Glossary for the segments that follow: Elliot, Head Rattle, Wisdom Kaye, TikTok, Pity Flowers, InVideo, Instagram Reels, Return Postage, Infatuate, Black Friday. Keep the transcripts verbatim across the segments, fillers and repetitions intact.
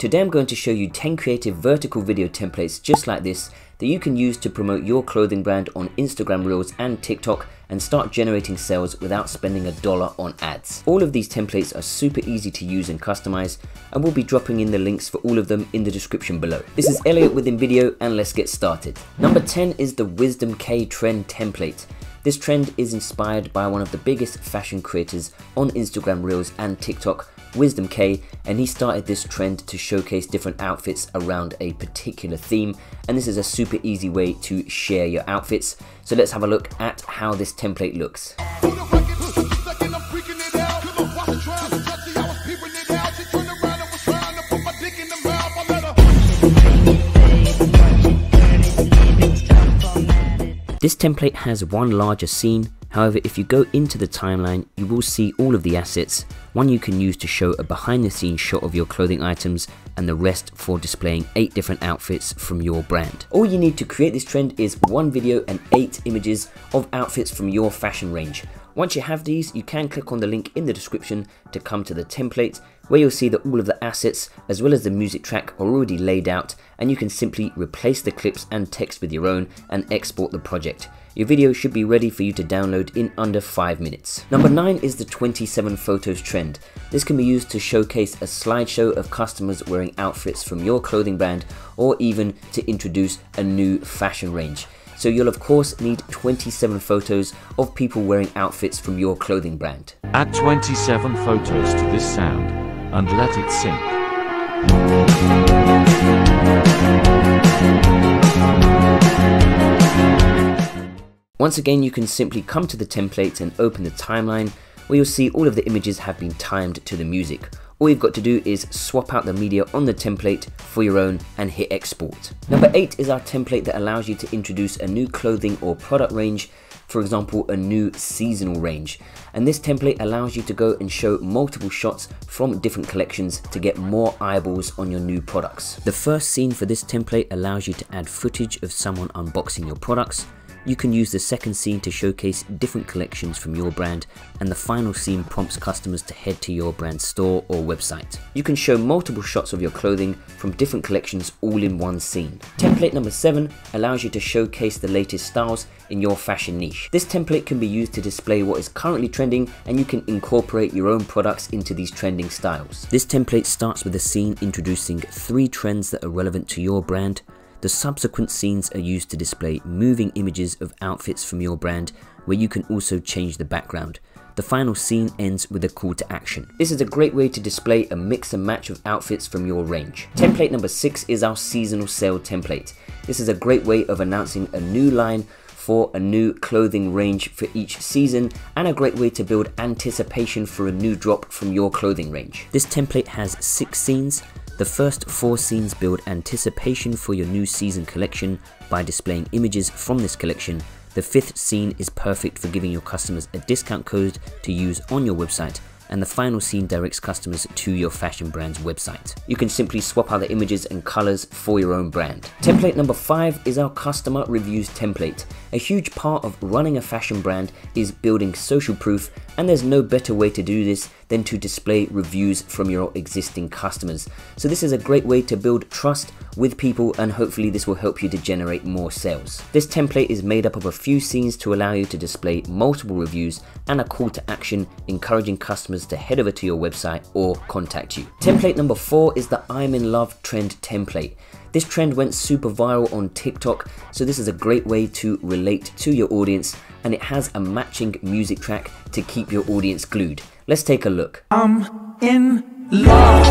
Today I'm going to show you ten creative vertical video templates just like this that you can use to promote your clothing brand on Instagram Reels and TikTok and start generating sales without spending a dollar on ads. All of these templates are super easy to use and customize, and we'll be dropping in the links for all of them in the description below. This is Elliot with InVideo, and let's get started. Number ten is the Wisdom Kaye trend template. This trend is inspired by one of the biggest fashion creators on Instagram Reels and TikTok, Wisdom Kaye, and he started this trend to showcase different outfits around a particular theme, and this is a super easy way to share your outfits. So let's have a look at how this template looks. This template has one larger scene. However, if you go into the timeline, you will see all of the assets, one you can use to show a behind the scenes shot of your clothing items and the rest for displaying eight different outfits from your brand. All you need to create this trend is one video and eight images of outfits from your fashion range. Once you have these, you can click on the link in the description to come to the template, where you'll see that all of the assets as well as the music track are already laid out, and you can simply replace the clips and text with your own and export the project. Your video should be ready for you to download in under five minutes. Number nine is the twenty-seven photos trend. This can be used to showcase a slideshow of customers wearing outfits from your clothing brand, or even to introduce a new fashion range. So you'll of course need twenty-seven photos of people wearing outfits from your clothing brand. Add twenty-seven photos to this sound and let it sink. Once again, you can simply come to the template and open the timeline, where you'll see all of the images have been timed to the music. All you've got to do is swap out the media on the template for your own and hit export. Number eight is our template that allows you to introduce a new clothing or product range, for example, a new seasonal range. And this template allows you to go and show multiple shots from different collections to get more eyeballs on your new products. The first scene for this template allows you to add footage of someone unboxing your products. You can use the second scene to showcase different collections from your brand, and the final scene prompts customers to head to your brand's store or website. You can show multiple shots of your clothing from different collections all in one scene. Template number seven allows you to showcase the latest styles in your fashion niche. This template can be used to display what is currently trending, and you can incorporate your own products into these trending styles. This template starts with a scene introducing three trends that are relevant to your brand. The subsequent scenes are used to display moving images of outfits from your brand, where you can also change the background. The final scene ends with a call to action. This is a great way to display a mix and match of outfits from your range. Template number six is our seasonal sale template. This is a great way of announcing a new line for a new clothing range for each season, and a great way to build anticipation for a new drop from your clothing range. This template has six scenes. The first four scenes build anticipation for your new season collection by displaying images from this collection. The fifth scene is perfect for giving your customers a discount code to use on your website, and the final scene directs customers to your fashion brand's website. You can simply swap out the images and colors for your own brand. Template number five is our customer reviews template. A huge part of running a fashion brand is building social proof, and there's no better way to do this than to display reviews from your existing customers. So this is a great way to build trust with people, and hopefully this will help you to generate more sales. This template is made up of a few scenes to allow you to display multiple reviews and a call to action encouraging customers to head over to your website or contact you. Template number four is the I'm in love trend template. This trend went super viral on TikTok, so this is a great way to relate to your audience, and it has a matching music track to keep your audience glued. Let's take a look. I'm in love.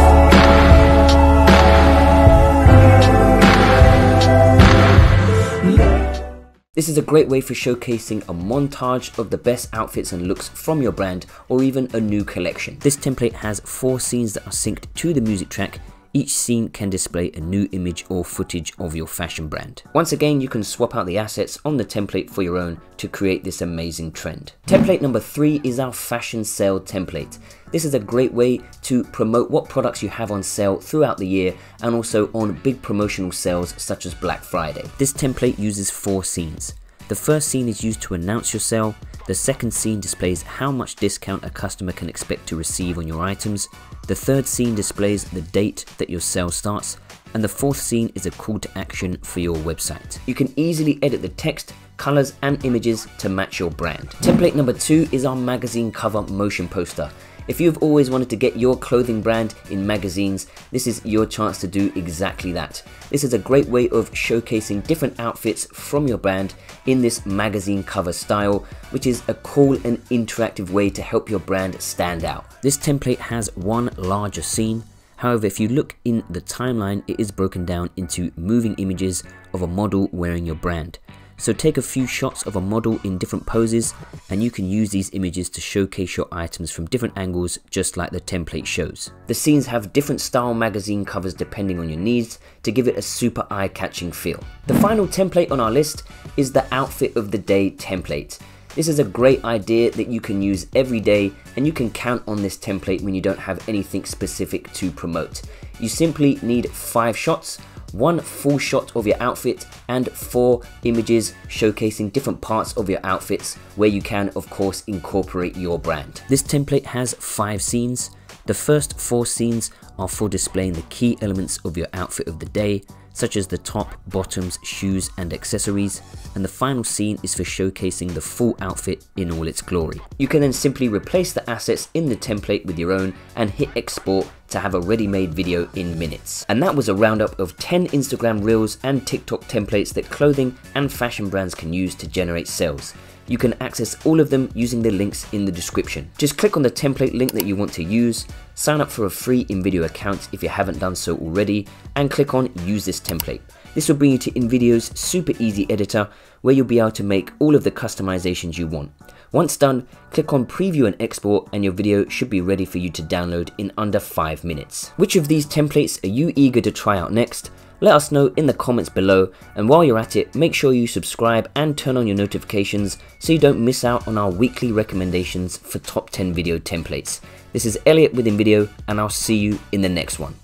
This is a great way for showcasing a montage of the best outfits and looks from your brand, or even a new collection. This template has four scenes that are synced to the music track. Each scene can display a new image or footage of your fashion brand. Once again, you can swap out the assets on the template for your own to create this amazing trend. Template number three is our fashion sale template. This is a great way to promote what products you have on sale throughout the year, and also on big promotional sales such as Black Friday. This template uses four scenes. The first scene is used to announce your sale, the second scene displays how much discount a customer can expect to receive on your items, the third scene displays the date that your sale starts, and the fourth scene is a call to action for your website. You can easily edit the text, colors and images to match your brand. Template number two is our magazine cover motion poster. If you've always wanted to get your clothing brand in magazines, this is your chance to do exactly that. This is a great way of showcasing different outfits from your brand in this magazine cover style, which is a cool and interactive way to help your brand stand out. This template has one larger scene. However, if you look in the timeline, it is broken down into moving images of a model wearing your brand. So take a few shots of a model in different poses, and you can use these images to showcase your items from different angles, just like the template shows. The scenes have different style magazine covers depending on your needs to give it a super eye-catching feel. The final template on our list is the outfit of the day template. This is a great idea that you can use every day, and you can count on this template when you don't have anything specific to promote. You simply need five shots, one full shot of your outfit, and four images showcasing different parts of your outfits where you can, of course, incorporate your brand. This template has five scenes. The first four scenes are for displaying the key elements of your outfit of the day, such as the top, bottoms, shoes and accessories, and the final scene is for showcasing the full outfit in all its glory. You can then simply replace the assets in the template with your own and hit export to have a ready-made video in minutes. And that was a roundup of ten Instagram Reels and TikTok templates that clothing and fashion brands can use to generate sales. You can access all of them using the links in the description. Just click on the template link that you want to use, sign up for a free InVideo account if you haven't done so already, and click on Use this template. This will bring you to InVideo's super easy editor where you'll be able to make all of the customizations you want. Once done, click on Preview and Export and your video should be ready for you to download in under five minutes. Which of these templates are you eager to try out next? Let us know in the comments below, and while you're at it, make sure you subscribe and turn on your notifications so you don't miss out on our weekly recommendations for top ten video templates. This is Elliot with InVideo, and I'll see you in the next one.